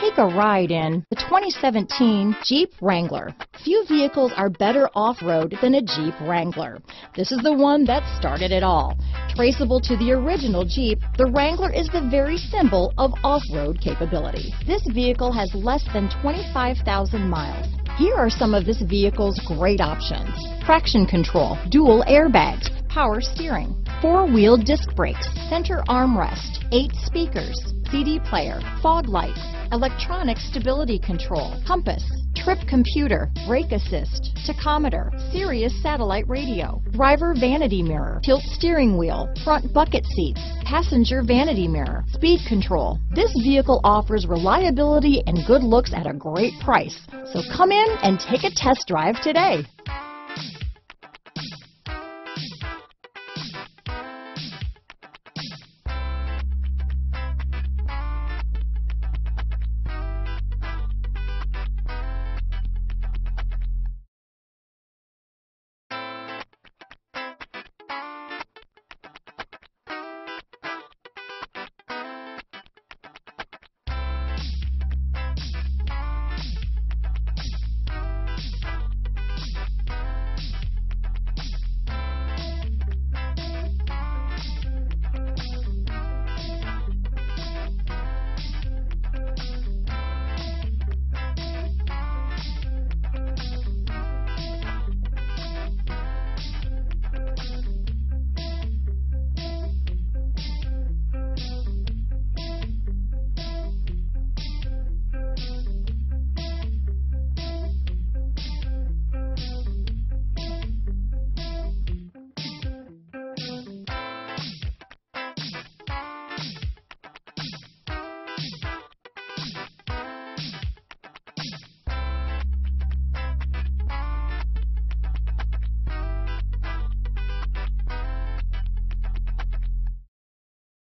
Take a ride in the 2017 Jeep Wrangler. Few vehicles are better off-road than a Jeep Wrangler. This is the one that started it all. Traceable to the original Jeep, the Wrangler is the very symbol of off-road capability. This vehicle has less than 25,000 miles. Here are some of this vehicle's great options: traction control, dual airbags, power steering, four-wheel disc brakes, center armrest, 8 speakers, CD player, fog lights, electronic stability control, compass, trip computer, brake assist, tachometer, Sirius satellite radio, driver vanity mirror, tilt steering wheel, front bucket seats, passenger vanity mirror, speed control. This vehicle offers reliability and good looks at a great price. So come in and take a test drive today.